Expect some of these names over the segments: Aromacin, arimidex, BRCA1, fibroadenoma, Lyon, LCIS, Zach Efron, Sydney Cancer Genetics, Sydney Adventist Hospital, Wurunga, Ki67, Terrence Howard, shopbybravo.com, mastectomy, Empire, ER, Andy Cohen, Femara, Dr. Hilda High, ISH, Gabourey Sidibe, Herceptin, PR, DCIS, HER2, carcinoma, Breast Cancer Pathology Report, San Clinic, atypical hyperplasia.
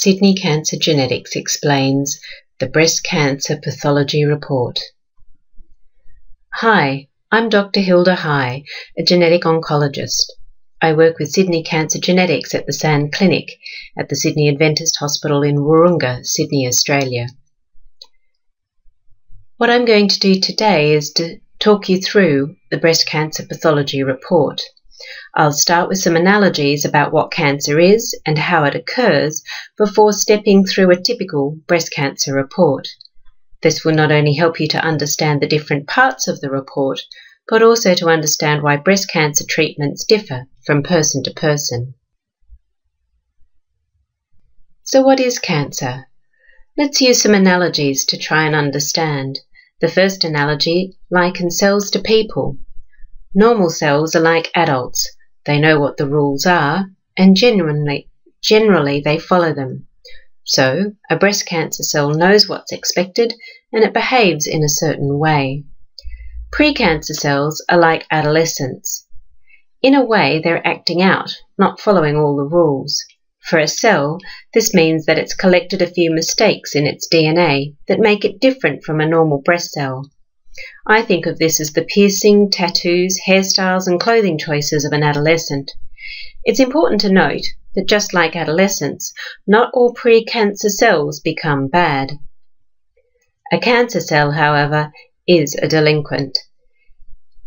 Sydney Cancer Genetics explains the Breast Cancer Pathology Report. Hi, I'm Dr. Hilda High, a genetic oncologist. I work with Sydney Cancer Genetics at the San Clinic at the Sydney Adventist Hospital in Wurunga, Sydney, Australia. What I'm going to do today is to talk you through the Breast Cancer Pathology Report. I'll start with some analogies about what cancer is and how it occurs before stepping through a typical breast cancer report. This will not only help you to understand the different parts of the report, but also to understand why breast cancer treatments differ from person to person. So what is cancer? Let's use some analogies to try and understand. The first analogy likens cells to people. Normal cells are like adults. They know what the rules are and generally they follow them. So, a breast cancer cell knows what's expected and it behaves in a certain way. Precancer cells are like adolescents. In a way, they're acting out, not following all the rules. For a cell, this means that it's collected a few mistakes in its DNA that make it different from a normal breast cell. I think of this as the piercing, tattoos, hairstyles and clothing choices of an adolescent. It's important to note that just like adolescents, not all precancer cells become bad. A cancer cell, however, is a delinquent.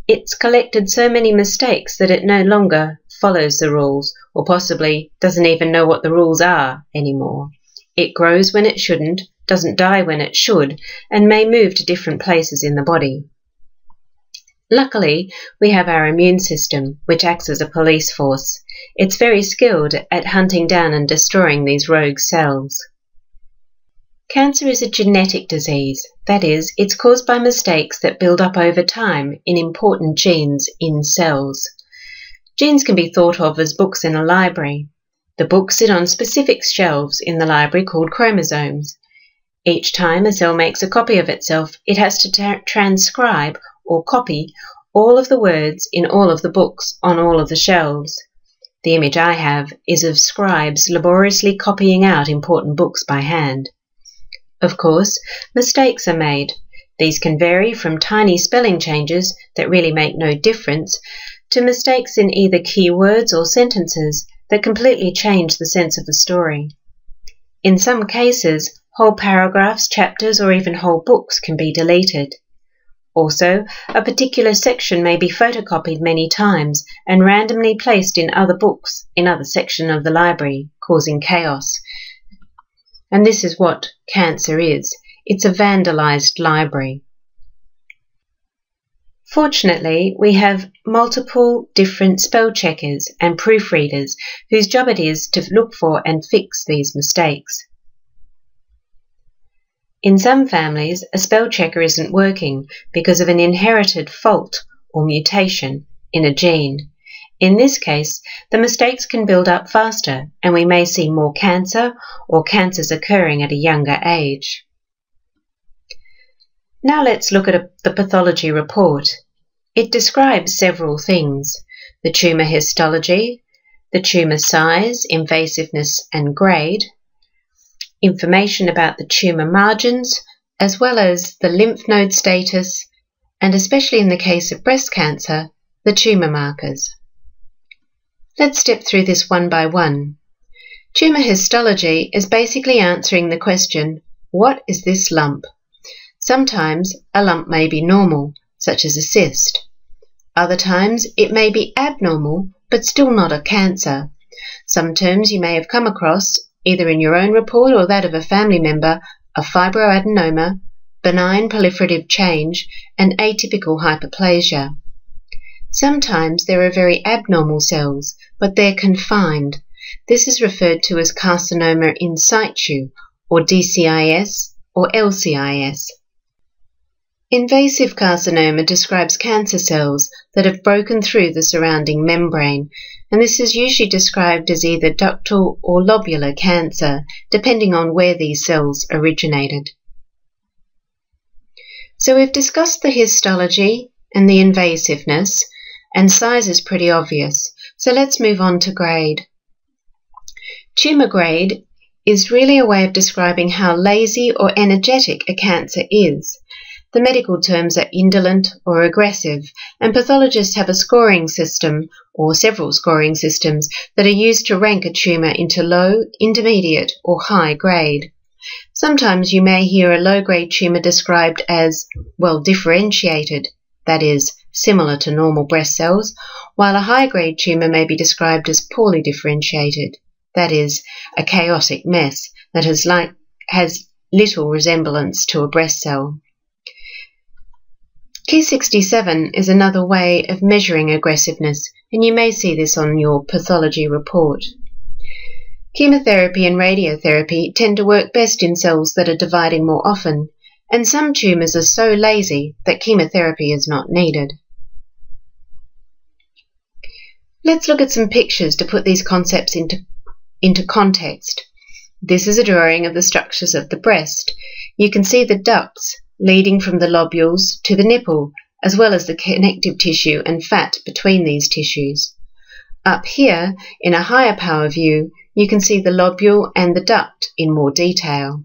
It's collected so many mistakes that it no longer follows the rules, or possibly doesn't even know what the rules are anymore. It grows when it shouldn't, doesn't die when it should, and may move to different places in the body. Luckily, we have our immune system, which acts as a police force. It's very skilled at hunting down and destroying these rogue cells. Cancer is a genetic disease, that is, it's caused by mistakes that build up over time in important genes in cells. Genes can be thought of as books in a library. The books sit on specific shelves in the library called chromosomes. Each time a cell makes a copy of itself, it has to transcribe or copy all of the words in all of the books on all of the shelves. The image I have is of scribes laboriously copying out important books by hand. Of course, mistakes are made. These can vary from tiny spelling changes that really make no difference to mistakes in either key words or sentences that completely change the sense of the story. In some cases, whole paragraphs, chapters, or even whole books can be deleted. Also, a particular section may be photocopied many times and randomly placed in other books in other sections of the library, causing chaos. And this is what cancer is. It's a vandalized library. Fortunately, we have multiple different spell checkers and proofreaders whose job it is to look for and fix these mistakes. In some families, a spell checker isn't working because of an inherited fault or mutation in a gene. In this case, the mistakes can build up faster and we may see more cancer or cancers occurring at a younger age. Now let's look at the pathology report. It describes several things: the tumour histology, the tumour size, invasiveness and grade, information about the tumour margins, as well as the lymph node status, and especially in the case of breast cancer, the tumour markers. Let's step through this one by one. Tumour histology is basically answering the question, what is this lump? Sometimes a lump may be normal, such as a cyst. Other times it may be abnormal, but still not a cancer. Some terms you may have come across either in your own report or that of a family member are fibroadenoma, benign proliferative change, and atypical hyperplasia. Sometimes there are very abnormal cells, but they're confined. This is referred to as carcinoma in situ, or DCIS, or LCIS. Invasive carcinoma describes cancer cells that have broken through the surrounding membrane, and this is usually described as either ductal or lobular cancer, depending on where these cells originated. So we've discussed the histology and the invasiveness, and size is pretty obvious, so let's move on to grade. Tumour grade is really a way of describing how lazy or energetic a cancer is. The medical terms are indolent or aggressive, and pathologists have a scoring system, or several scoring systems, that are used to rank a tumour into low, intermediate or high grade. Sometimes you may hear a low-grade tumour described as well differentiated, that is, similar to normal breast cells, while a high-grade tumour may be described as poorly differentiated, that is, a chaotic mess that has little resemblance to a breast cell. Ki67 is another way of measuring aggressiveness, and you may see this on your pathology report. Chemotherapy and radiotherapy tend to work best in cells that are dividing more often, and some tumours are so lazy that chemotherapy is not needed. Let's look at some pictures to put these concepts into context. This is a drawing of the structures of the breast. You can see the ducts leading from the lobules to the nipple, as well as the connective tissue and fat between these tissues. Up here, in a higher power view, you can see the lobule and the duct in more detail.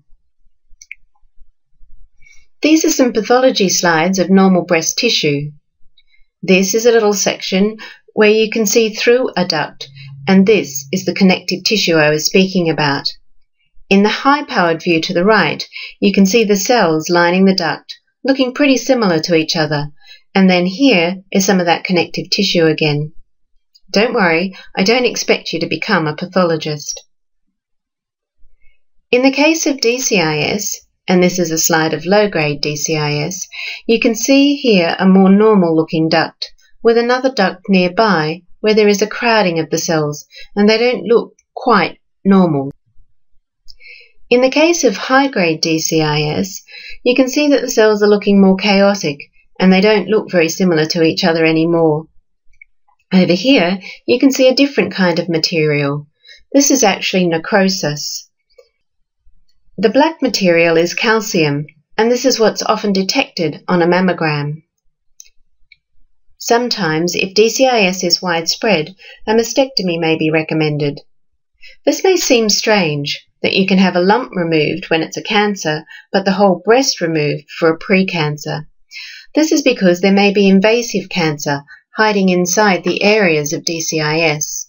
These are some pathology slides of normal breast tissue. This is a little section where you can see through a duct, and this is the connective tissue I was speaking about. In the high-powered view to the right, you can see the cells lining the duct, looking pretty similar to each other, and then here is some of that connective tissue again. Don't worry, I don't expect you to become a pathologist. In the case of DCIS, and this is a slide of low-grade DCIS, you can see here a more normal-looking duct, with another duct nearby where there is a crowding of the cells, and they don't look quite normal. In the case of high-grade DCIS, you can see that the cells are looking more chaotic and they don't look very similar to each other anymore. Over here, you can see a different kind of material. This is actually necrosis. The black material is calcium, and this is what's often detected on a mammogram. Sometimes, if DCIS is widespread, a mastectomy may be recommended. This may seem strange, that you can have a lump removed when it's a cancer, but the whole breast removed for a precancer. This is because there may be invasive cancer hiding inside the areas of DCIS.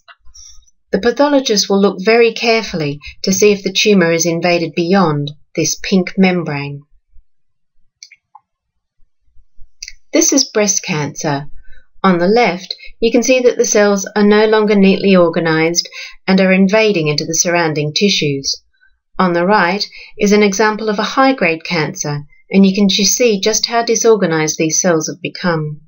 The pathologist will look very carefully to see if the tumour is invaded beyond this pink membrane. This is breast cancer. On the left, you can see that the cells are no longer neatly organised and are invading into the surrounding tissues. On the right is an example of a high-grade cancer, and you can see just how disorganised these cells have become.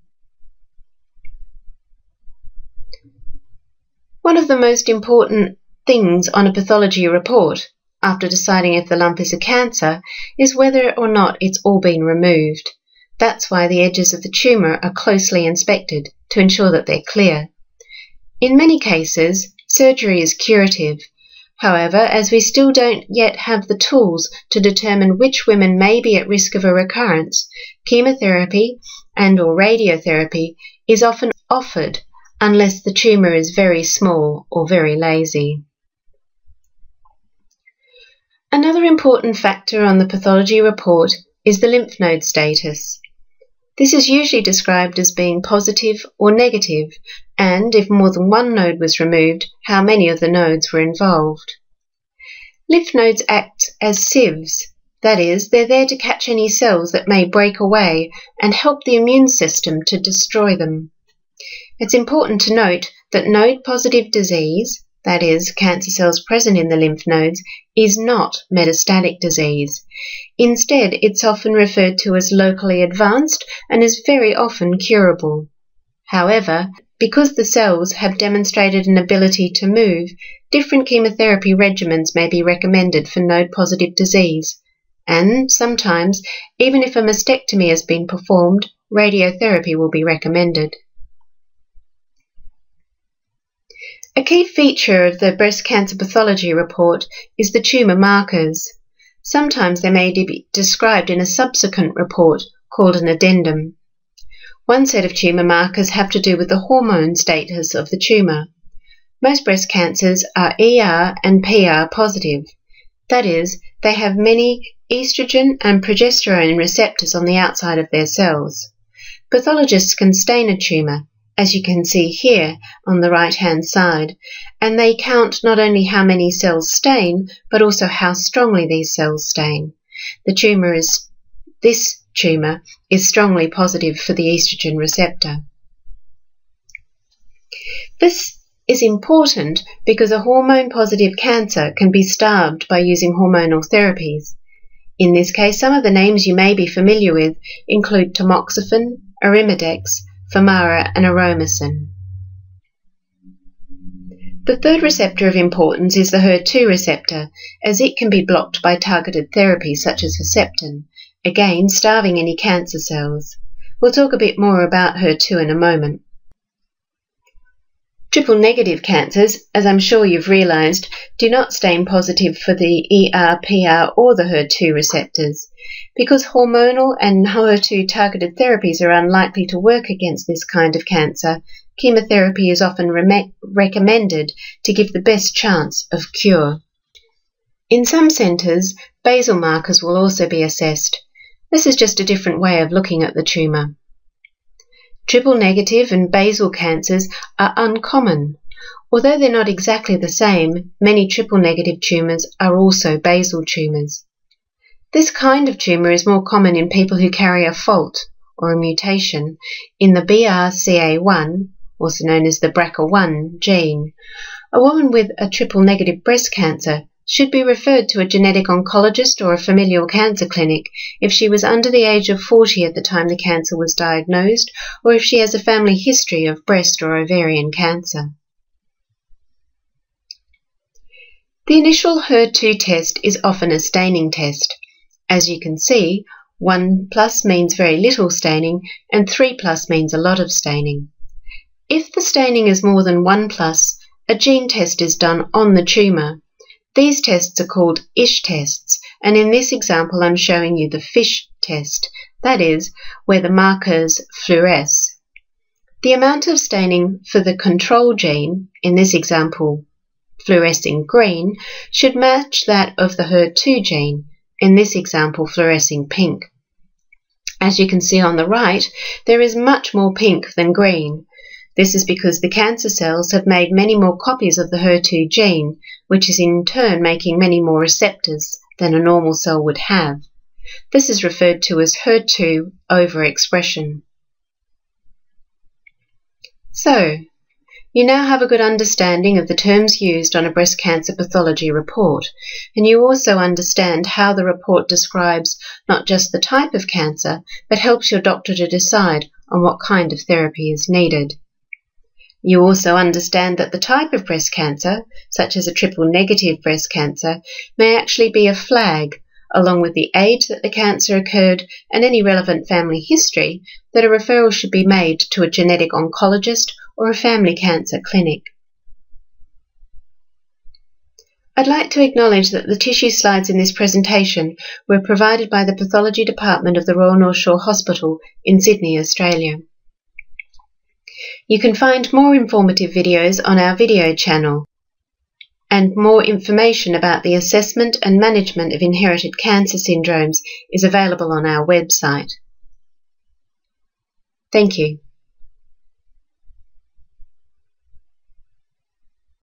One of the most important things on a pathology report, after deciding if the lump is a cancer, is whether or not it's all been removed. That's why the edges of the tumour are closely inspected, to ensure that they're clear. In many cases, surgery is curative. However, as we still don't yet have the tools to determine which women may be at risk of a recurrence, chemotherapy and/or radiotherapy is often offered unless the tumour is very small or very lazy. Another important factor on the pathology report is the lymph node status. This is usually described as being positive or negative, and if more than one node was removed, how many of the nodes were involved. Lymph nodes act as sieves, that is, they're there to catch any cells that may break away and help the immune system to destroy them. It's important to note that node-positive disease, that is, cancer cells present in the lymph nodes, is not metastatic disease. Instead, it's often referred to as locally advanced and is very often curable. However, because the cells have demonstrated an ability to move, different chemotherapy regimens may be recommended for node-positive disease, and sometimes, even if a mastectomy has been performed, radiotherapy will be recommended. A key feature of the breast cancer pathology report is the tumour markers. Sometimes they may be described in a subsequent report called an addendum. One set of tumour markers have to do with the hormone status of the tumour. Most breast cancers are ER and PR positive. That is, they have many estrogen and progesterone receptors on the outside of their cells. Pathologists can stain a tumour, as you can see here on the right-hand side, and they count not only how many cells stain, but also how strongly these cells stain. This tumour is strongly positive for the estrogen receptor. This is important because a hormone-positive cancer can be starved by using hormonal therapies. In this case, some of the names you may be familiar with include tamoxifen, arimidex, Femara and Aromacin. The third receptor of importance is the HER2 receptor, as it can be blocked by targeted therapies such as Herceptin, again starving any cancer cells. We'll talk a bit more about HER2 in a moment. Triple-negative cancers, as I'm sure you've realised, do not stain positive for the ER, PR or the HER2 receptors. Because hormonal and HER2-targeted therapies are unlikely to work against this kind of cancer, chemotherapy is often recommended to give the best chance of cure. In some centres, basal markers will also be assessed. This is just a different way of looking at the tumour. Triple-negative and basal cancers are uncommon. Although they're not exactly the same, many triple-negative tumours are also basal tumours. This kind of tumour is more common in people who carry a fault, or a mutation, in the BRCA1, also known as the BRCA1 gene. A woman with a triple-negative breast cancer should be referred to a genetic oncologist or a familial cancer clinic if she was under the age of 40 at the time the cancer was diagnosed, or if she has a family history of breast or ovarian cancer. The initial HER2 test is often a staining test. As you can see, 1+ means very little staining and 3+ means a lot of staining. If the staining is more than 1+, a gene test is done on the tumour. These tests are called ISH tests, and in this example I'm showing you the FISH test, that is, where the markers fluoresce. The amount of staining for the control gene, in this example fluorescing green, should match that of the HER2 gene, in this example fluorescing pink. As you can see on the right, there is much more pink than green. This is because the cancer cells have made many more copies of the HER2 gene, which is in turn making many more receptors than a normal cell would have. This is referred to as HER2 overexpression. So, you now have a good understanding of the terms used on a breast cancer pathology report, and you also understand how the report describes not just the type of cancer, but helps your doctor to decide on what kind of therapy is needed. You also understand that the type of breast cancer, such as a triple-negative breast cancer, may actually be a flag, along with the age that the cancer occurred and any relevant family history, that a referral should be made to a genetic oncologist or a family cancer clinic. I'd like to acknowledge that the tissue slides in this presentation were provided by the Pathology Department of the Royal North Shore Hospital in Sydney, Australia. You can find more informative videos on our video channel and more information about the assessment and management of inherited cancer syndromes is available on our website. Thank you.